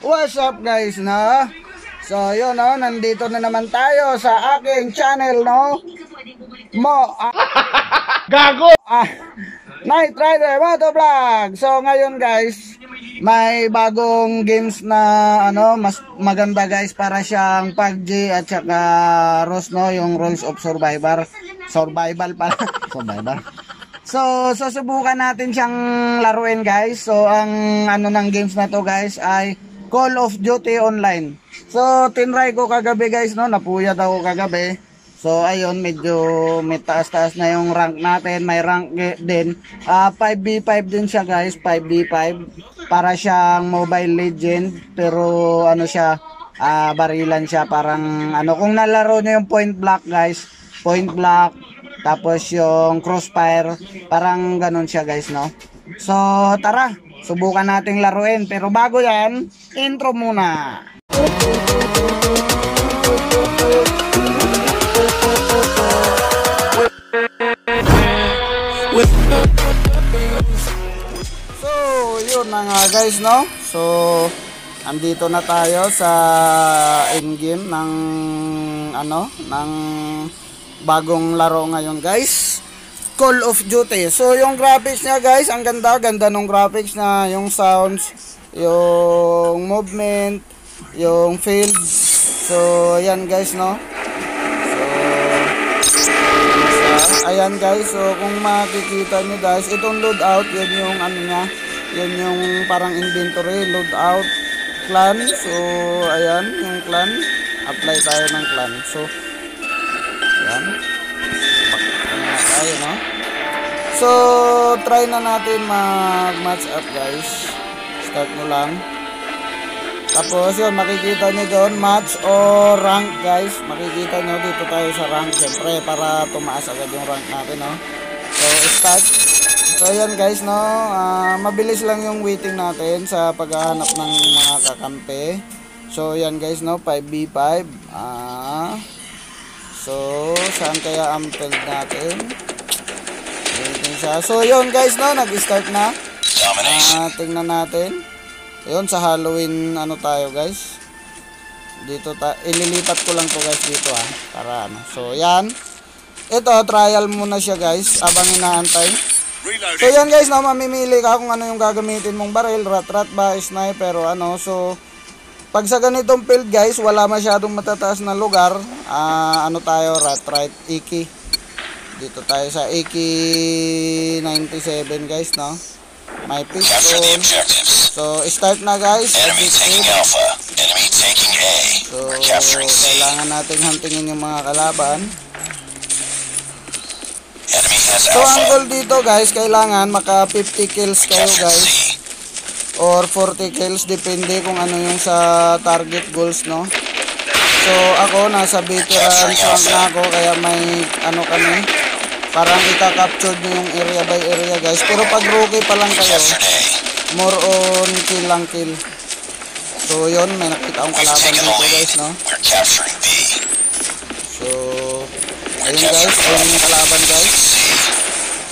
What's up guys, no? So yun, no, nandito na naman tayo sa aking channel, no? Gago! Night Rider Moto Vlog. So ngayon guys, may bagong games na ano, mas maganda guys, para siyang PUBG at saka Rose, no, yung Rules of Survival pala. Survival. So, susubukan natin siyang laruin guys. So, ang ano ng games na to guys ay Call of Duty Online. So, tinry ko kagabi guys, no? Napuyat ako kagabi. So, ayun, medyo may taas-taas na yung rank natin. May rank din. 5v5 din siya guys, 5v5. Para siyang Mobile Legend. Pero, ano siya, barilan siya. Parang, ano, kung nalaro niyo yung Point Black guys, Point Black, tapos yung Crossfire, parang ganun siya guys, no? So tara, subukan nating laruin. Pero bago yan, intro muna. So yun na nga guys, no? So andito na tayo sa endgame ng ano, ng bagong laro ngayon guys, Call of Duty. So yung graphics niya guys, ang ganda nung graphics na, yung sounds, yung movement, yung fields. So ayan guys, no. So ayan guys, so kung makikita niyo guys, itong loadout, yun yung ano niya, yun yung parang inventory, loadout, clan. So ayan yung clan, apply tayo ng clan. So tayo, no? So try na natin mag-match up guys. Start mo lang. Tapos yun, makikita nyo doon match o rank guys. Makikita nyo dito tayo sa rank, syempre para tumaas agad yung rank natin, no? So start. So yan guys, no, mabilis lang yung waiting natin sa paghahanap ng mga kakampi. So yan guys, no, 5v5. So, saan kaya ang field natin? Waiting siya. So, yun guys, no? Nag-start na. Tingnan natin. Yun, sa Halloween, ano tayo guys? Dito, ililipat ko lang to guys dito, ha? Para ano. So, yan. Ito, trial muna siya guys. Abang inaantay. So, yan guys, no? Mamimili ka kung ano yung gagamitin mong baril. Rat-rat ba? Sniper o ano? So, pag sa ganitong field guys, wala masyadong matataas na lugar, ano tayo, right, Iki. Dito tayo sa Iki 97 guys, no? May pistol. So, start na guys. Enemy taking Alpha. Enemy taking A. So, kailangan nating huntingin yung mga kalaban. So, ang goal dito guys, kailangan maka 50 kills kayo guys, or 40 kills, depende kung ano yung sa target goals, no? So ako nasa veteran rank na ako, kaya may ano kami, parang ika-capture yung area by area guys. Pero pag rookie pa lang kayo, more on kill lang kill. So yun, may nakita akong kalaban dito guys, no? So ayun guys, ayun yung kalaban guys,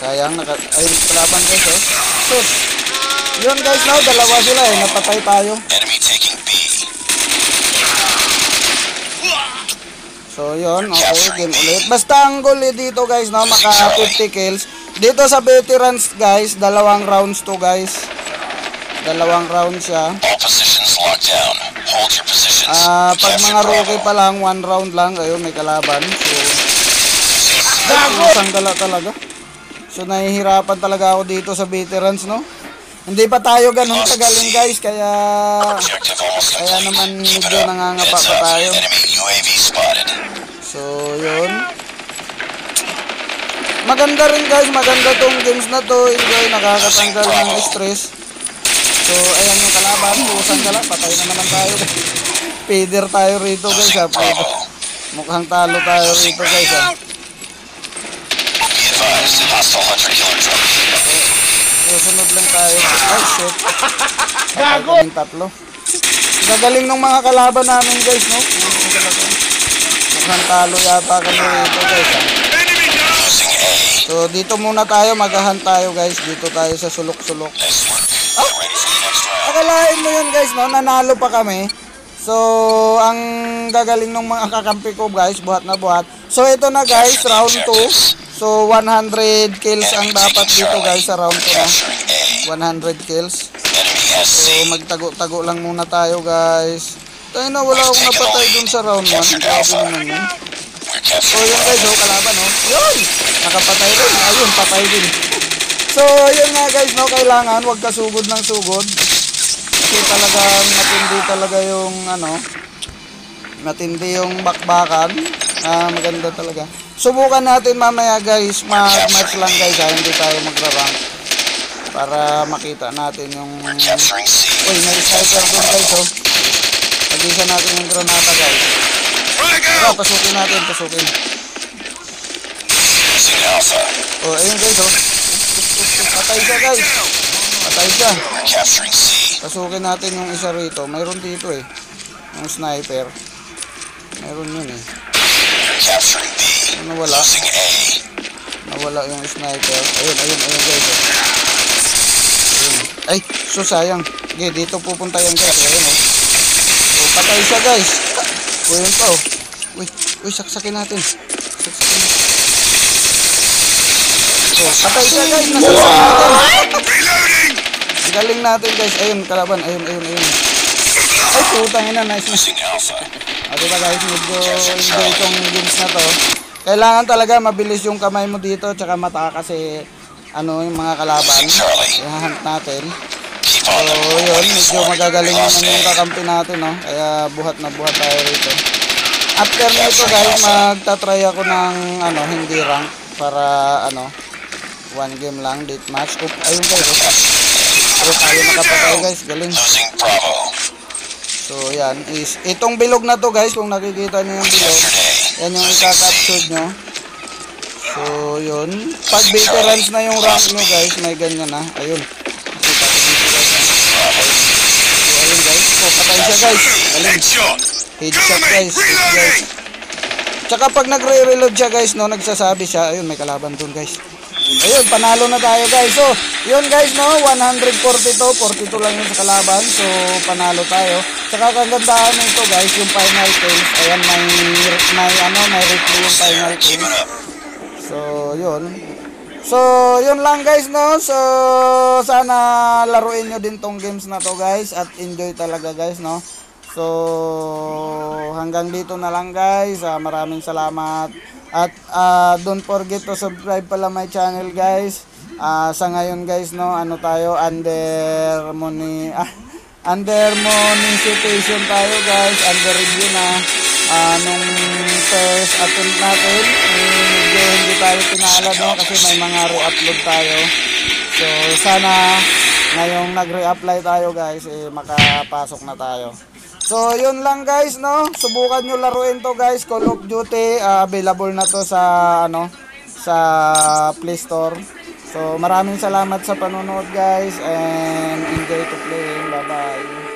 sayang ayun yung kalaban guys, oh. So yun guys, no, dalawa sila eh, napatay tayo. So yun, okay, game ulit. Basta ang goal dito guys, no, maka 50 kills. Dito sa veterans guys, dalawang rounds to guys. Dalawang round siya. Pag mga rookie pa lang, one round lang. Ayun, may kalaban. So, sandala talaga. So nahihirapan talaga ako dito sa veterans, no. Hindi pa tayo ganun kagaling guys, kaya naman medyo nangangapa pa tayo. So yun, maganda rin guys, maganda tong games na to, enjoy, nakakatanggal ng stress. So ayan yung kalaban, buusan ka lang, patay na naman tayo. Feeder tayo rito guys, ha? Mukhang talo tayo rito guys, ha? Susunod lang tayo. Oh shit, gago yung tatlo. Gagaling ng mga kalaban namin guys, no? Mukhang talo yata kami dito guys, ha? So dito muna tayo, magahan tayo guys. Dito tayo sa sulok-sulok. Ah! akalain mo yun guys, no? Nanalo pa kami. So, ang gagaling ng mga kakampi ko guys, buhat na buhat. So, ito na guys, round 2. So, 100 kills ang dapat dito guys sa round 2 na. 100 kills. So, magtago-tago lang muna tayo guys. Tayo na, wala akong napatay dun sa round 1. So, yun guys, oh, kalaban, oh. Yun! Nakapatay rin. Ayun, patay din. So, yun nga guys, no? Kailangan, huwag ka sugod ng sugod. Kasi talagang matindi talaga yung ano, matindi yung bakbakan. Maganda talaga. Subukan natin mamaya guys, mag-match lang guys, hindi tayo magra-rank para makita natin yung uy, may sniper doon guys, oh. Pag-isa natin yung granata guys. Oh, pasukin natin, pasukin. Oh, ayun guys, oh. Patay siya guys. Patay siya. Pasukin natin yung isa rito. Mayroon dito eh. Yung sniper. Mayroon yun eh. Nawala. Nawala yung sniper. Ayun, ayun, ayun guys. Ayun. Ay, so sayang. Okay, dito pupunta yan guys. Ayun oh. So, patay siya guys. Ayun pa oh. Uy, uy, saksakin natin. Saksakin natin. So, patay siya guys. Nasaksakin natin. Galing natin guys, ayun kalaban, ayun, ayun, ayun. Ay putang ina, nice na. O diba guys, medyo itong games na to. Kailangan talaga mabilis yung kamay mo dito, tsaka mata kasi ano yung mga kalaban. I-hunt natin. So yun, medyo magagaling naman yung kakampi natin, no? Kaya buhat na buhat tayo rito. After nito guys, magtatry ako ng ano, hindi rank para ano, one game lang, date match. Oop, ayun guys. Pero tayo nakapatay guys, galing. So yan, is itong bilog na to guys, kung nakikita nyo yung bilog, yan yung ikakapsod nyo. So yun, pag veterans na yung rank nyo guys, may ganyan na. Ayun, kita ko dito guys. So ayun guys, so patay siya guys, galing. Headshot guys, headshot guys. Tsaka pag nagre-reload siya guys, no, nagsasabi siya. Ayun, may kalaban dun guys. Ayun, panalo na tayo guys. So yun guys, no, 142, 42 lang yung sa kalaban. So panalo tayo. Tsaka kagandahan nito guys, yung final kills. Ayan, may replay yung final kills. So yun. So yun lang guys, no. So sana laruin nyo din tong games na to guys, at enjoy talaga guys, no. So hanggang dito na lang guys. Maraming salamat. At don't forget to subscribe pala my channel guys. Sa ngayon guys, no, ano tayo, under monetization tayo guys, under review na. Nung first attempt natin, hindi tayo pinaalad, no, kasi may mga re-upload tayo. So sana ngayong nag-re-apply tayo guys, makapasok na tayo. So yun lang guys, no, subukan nyo laruin to guys, Call of Duty, available na to sa ano, sa Play Store. So maraming salamat sa panonood guys, and enjoy to playing. Bye bye.